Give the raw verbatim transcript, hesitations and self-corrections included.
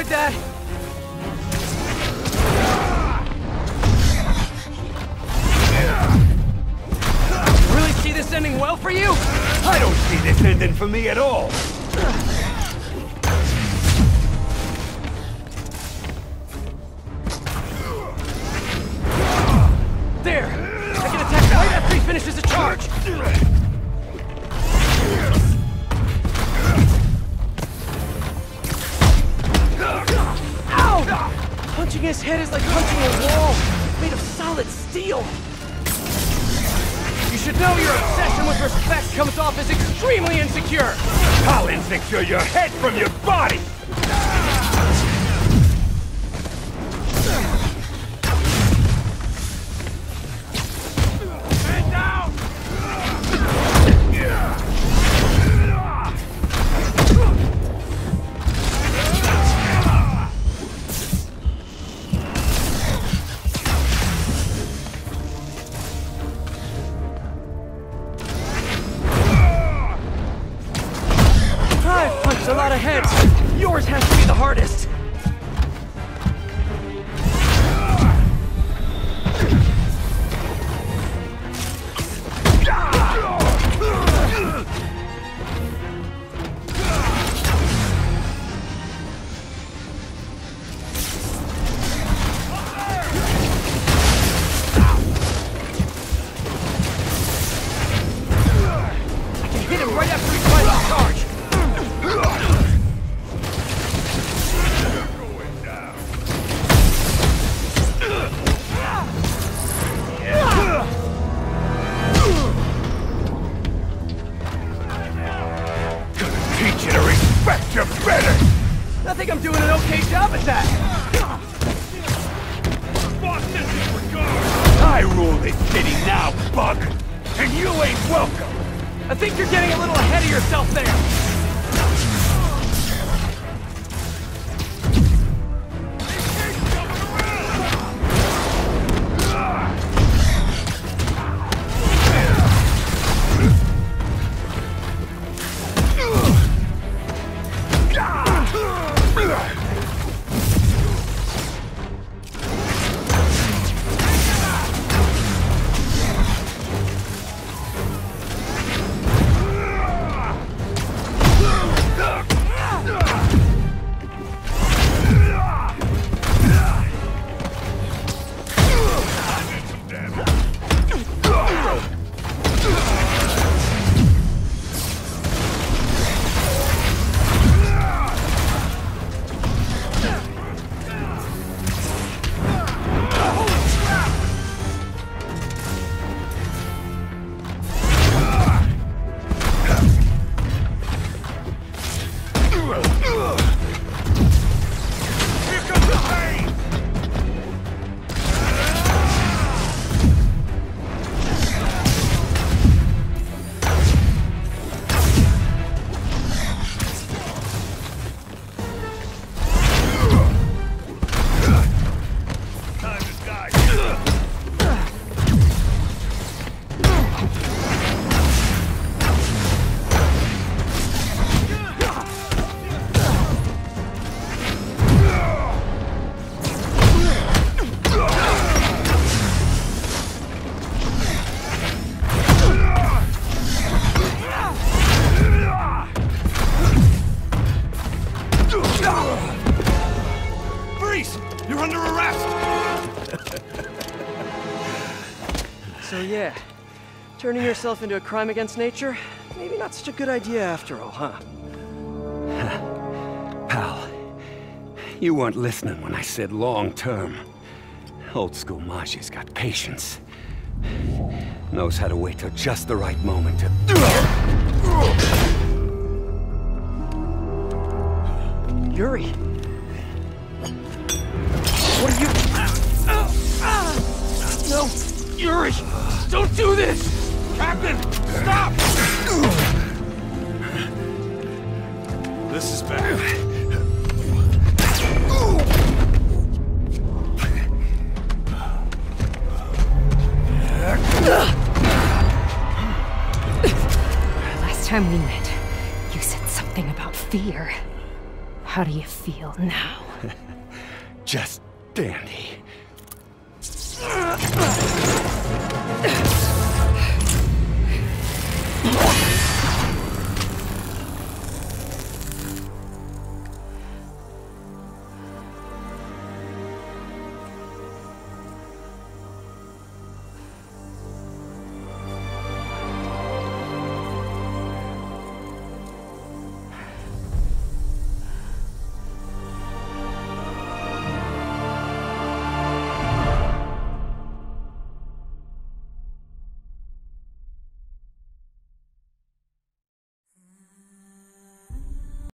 avoid that! Really see this ending well for you? I don't see this ending for me at all! There! I can attack right after he finishes the charge! Punching his head is like punching a wall made of solid steel. You should know your obsession with respect comes off as extremely insecure. I'll insecure your head from your body! A lot of heads. Yours has to be the hardest. I can hit him right after he tries to charge. I think I'm doing an okay job at that! Fuck this disregard! I rule this city now, bug! And you ain't welcome! I think you're getting a little ahead of yourself there! You're under arrest! So yeah, turning yourself into a crime against nature, maybe not such a good idea after all, huh? Pal, you weren't listening when I said long term. Old school Maji's got patience. Knows how to wait till just the right moment to... Yuri! What are you... No! Yuri! Don't do this! Captain! Stop! This is bad. Last time we met, you said something about fear. How do you feel now? just dandy.